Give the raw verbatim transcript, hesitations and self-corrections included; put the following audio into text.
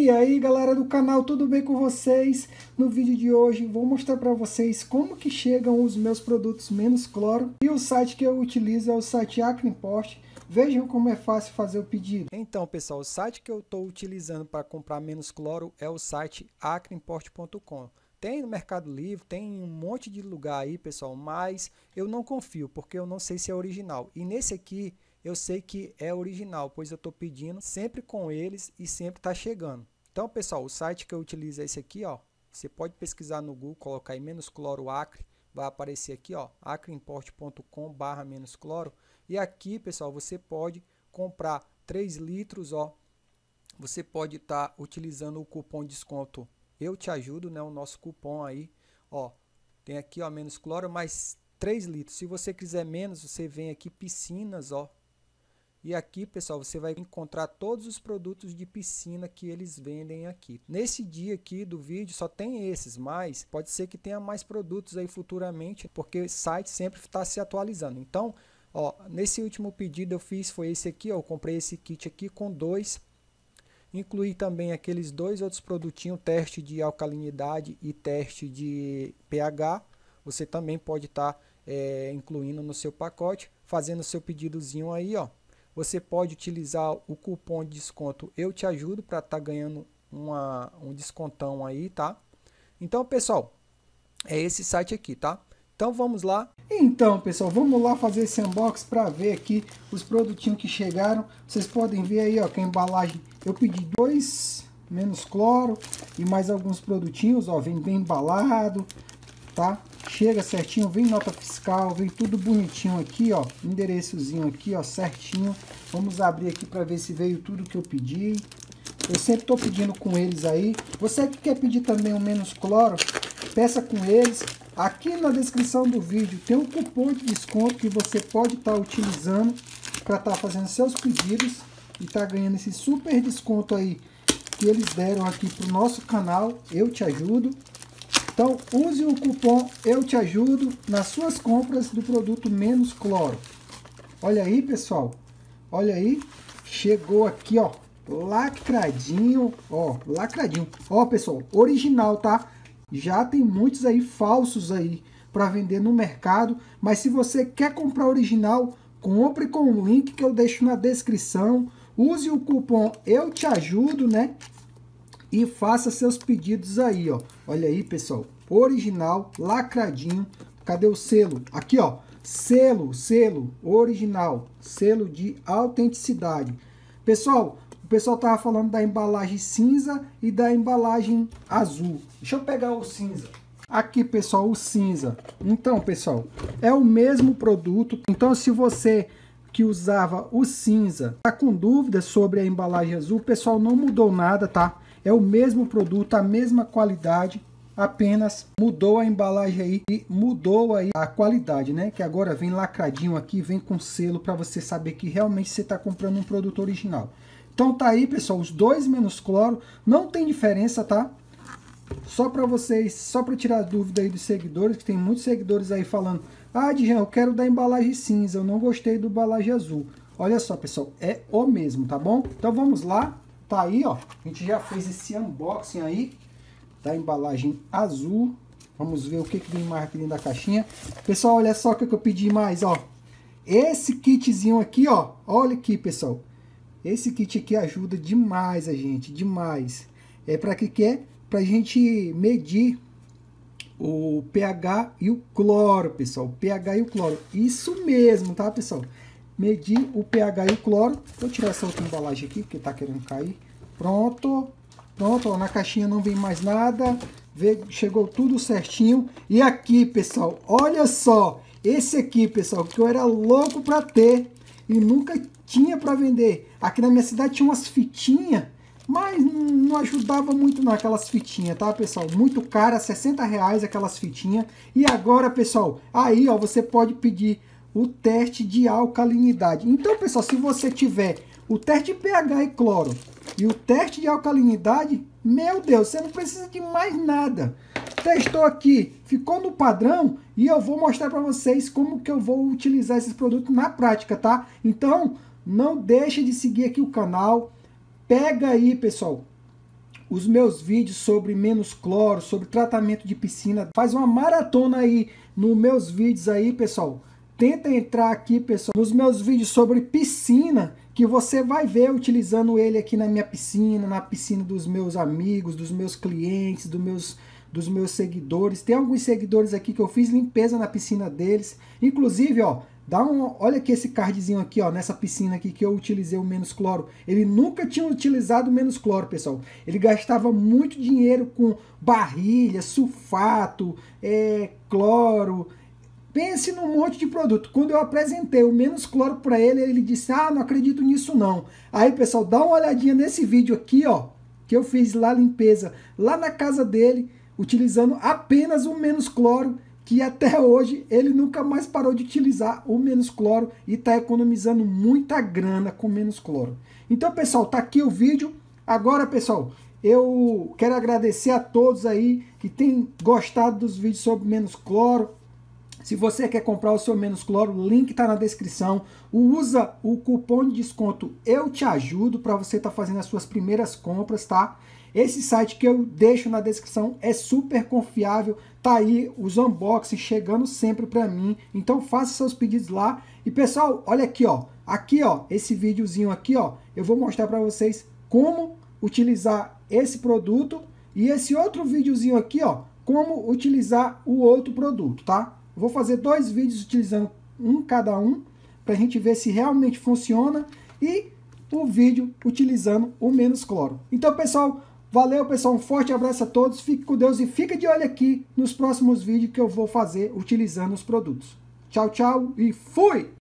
E aí galera do canal, tudo bem com vocês? No vídeo de hoje vou mostrar para vocês como que chegam os meus produtos MenosCloro, e o site que eu utilizo é o site AcreImport. Vejam como é fácil fazer o pedido. Então pessoal, o site que eu estou utilizando para comprar MenosCloro é o site acre import ponto com. Tem no Mercado Livre, tem um monte de lugar aí pessoal, mas eu não confio porque eu não sei se é original, e nesse aqui eu sei que é original, pois eu estou pedindo sempre com eles e sempre está chegando. Então pessoal, o site que eu utilizo é esse aqui, ó. Você pode pesquisar no Google, colocar aí MenosCloro Acre, vai aparecer aqui, ó, acre import ponto com barra MenosCloro. E aqui pessoal, você pode comprar três litros, ó. Você pode estar tá utilizando o cupom de desconto Eu Te Ajudo, né? O nosso cupom aí, ó. Tem aqui, ó, MenosCloro mais três litros. Se você quiser menos, você vem aqui piscinas, ó. E aqui, pessoal, você vai encontrar todos os produtos de piscina que eles vendem aqui. Nesse dia aqui do vídeo só tem esses, mas pode ser que tenha mais produtos aí futuramente, porque o site sempre está se atualizando. Então, ó, nesse último pedido eu fiz foi esse aqui, ó, eu comprei esse kit aqui com dois. Incluí também aqueles dois outros produtinhos, teste de alcalinidade e teste de pH. Você também pode estar tá, é, incluindo no seu pacote, fazendo seu pedidozinho aí, ó. Você pode utilizar o cupom de desconto Eu Te Ajudo para estar tá ganhando uma, um descontão aí, tá? Então, pessoal, é esse site aqui, tá? Então, vamos lá. Então, pessoal, vamos lá fazer esse unbox para ver aqui os produtinhos que chegaram. Vocês podem ver aí, ó, que a embalagem... Eu pedi dois MenosCloro e mais alguns produtinhos, ó. Vem bem embalado, tá? Chega certinho, vem nota fiscal, vem tudo bonitinho aqui, ó, endereçozinho aqui, ó, certinho. Vamos abrir aqui para ver se veio tudo que eu pedi. Eu sempre tô pedindo com eles aí. Você que quer pedir também o MenosCloro, peça com eles. Aqui na descrição do vídeo tem um cupom de desconto que você pode estar utilizando para estar fazendo seus pedidos e tá ganhando esse super desconto aí que eles deram aqui pro nosso canal Eu Te Ajudo. Então use o cupom Eu Te Ajudo nas suas compras do produto MenosCloro. Olha aí pessoal, olha aí, chegou aqui, ó, lacradinho, ó, lacradinho, ó pessoal, original, tá? Já tem muitos aí falsos aí para vender no mercado, mas se você quer comprar original, compre com o link que eu deixo na descrição, use o cupom Eu Te Ajudo, né? E faça seus pedidos aí, ó. Olha aí, pessoal. Original, lacradinho. Cadê o selo? Aqui, ó. Selo, selo, original. Selo de autenticidade. Pessoal, o pessoal tava falando da embalagem cinza e da embalagem azul. Deixa eu pegar o cinza. Aqui, pessoal, o cinza. Então, pessoal, é o mesmo produto. Então, se você... que usava o cinza, tá com dúvidas sobre a embalagem azul, o pessoal, não mudou nada, tá? É o mesmo produto, a mesma qualidade, apenas mudou a embalagem aí e mudou aí a qualidade, né? Que agora vem lacradinho aqui, vem com selo para você saber que realmente você tá comprando um produto original. Então tá aí, pessoal, os dois MenosCloro, não tem diferença, tá? Só para vocês, só para tirar dúvida aí dos seguidores, que tem muitos seguidores aí falando: ah, Dijan, eu quero da embalagem cinza, eu não gostei do embalagem azul. Olha só, pessoal, é o mesmo, tá bom? Então vamos lá, tá aí, ó, a gente já fez esse unboxing aí da embalagem azul. Vamos ver o que que vem mais aqui dentro da caixinha. Pessoal, olha só o que que eu pedi mais, ó. Esse kitzinho aqui, ó, olha aqui, pessoal. Esse kit aqui ajuda demais a gente, demais. É para que que é? Pra gente medir o pH e o cloro, pessoal. O pH e o cloro. Isso mesmo, tá, pessoal? Medir o pH e o cloro. Vou tirar essa outra embalagem aqui, porque tá querendo cair. Pronto. Pronto, ó, na caixinha não vem mais nada. Vê, chegou tudo certinho. E aqui, pessoal, olha só. Esse aqui, pessoal, que eu era louco pra ter e nunca tinha pra vender. Aqui na minha cidade tinha umas fitinhas, mas não ajudava muito não, aquelas fitinhas, tá, pessoal? Muito cara, sessenta reais aquelas fitinhas. E agora, pessoal, aí, ó, você pode pedir o teste de alcalinidade. Então, pessoal, se você tiver o teste de pH e cloro e o teste de alcalinidade, meu Deus, você não precisa de mais nada. Testou aqui, ficou no padrão, e eu vou mostrar para vocês como que eu vou utilizar esses produtos na prática, tá? Então, não deixe de seguir aqui o canal. Pega aí, pessoal, os meus vídeos sobre MenosCloro, sobre tratamento de piscina. Faz uma maratona aí nos meus vídeos aí, pessoal. Tenta entrar aqui, pessoal, nos meus vídeos sobre piscina, que você vai ver utilizando ele aqui na minha piscina, na piscina dos meus amigos, dos meus clientes, dos meus, dos meus seguidores. Tem alguns seguidores aqui que eu fiz limpeza na piscina deles. Inclusive, ó, dá um, olha aqui esse cardzinho aqui, ó, nessa piscina aqui que eu utilizei o MenosCloro. Ele nunca tinha utilizado o MenosCloro, pessoal. Ele gastava muito dinheiro com barrilha, sulfato, é, cloro... Pense num monte de produto. Quando eu apresentei o MenosCloro para ele, ele disse, ah, não acredito nisso não. Aí, pessoal, dá uma olhadinha nesse vídeo aqui, ó, que eu fiz lá limpeza, lá na casa dele, utilizando apenas o MenosCloro, que até hoje ele nunca mais parou de utilizar o MenosCloro e está economizando muita grana com o MenosCloro. Então, pessoal, tá aqui o vídeo. Agora, pessoal, eu quero agradecer a todos aí que têm gostado dos vídeos sobre MenosCloro. Se você quer comprar o seu MenosCloro, o link está na descrição. Usa o cupom de desconto Eu Te Ajudo para você estar tá fazendo as suas primeiras compras, tá? Esse site que eu deixo na descrição é super confiável. Tá aí os unboxings chegando sempre para mim. Então faça seus pedidos lá. E pessoal, olha aqui, ó. Aqui, ó, esse videozinho aqui, ó, eu vou mostrar para vocês como utilizar esse produto e esse outro videozinho aqui, ó, como utilizar o outro produto, tá? Vou fazer dois vídeos utilizando um cada um, para a gente ver se realmente funciona, e o vídeo utilizando o MenosCloro. Então, pessoal, valeu, pessoal, um forte abraço a todos, fique com Deus e fica de olho aqui nos próximos vídeos que eu vou fazer utilizando os produtos. Tchau, tchau e fui!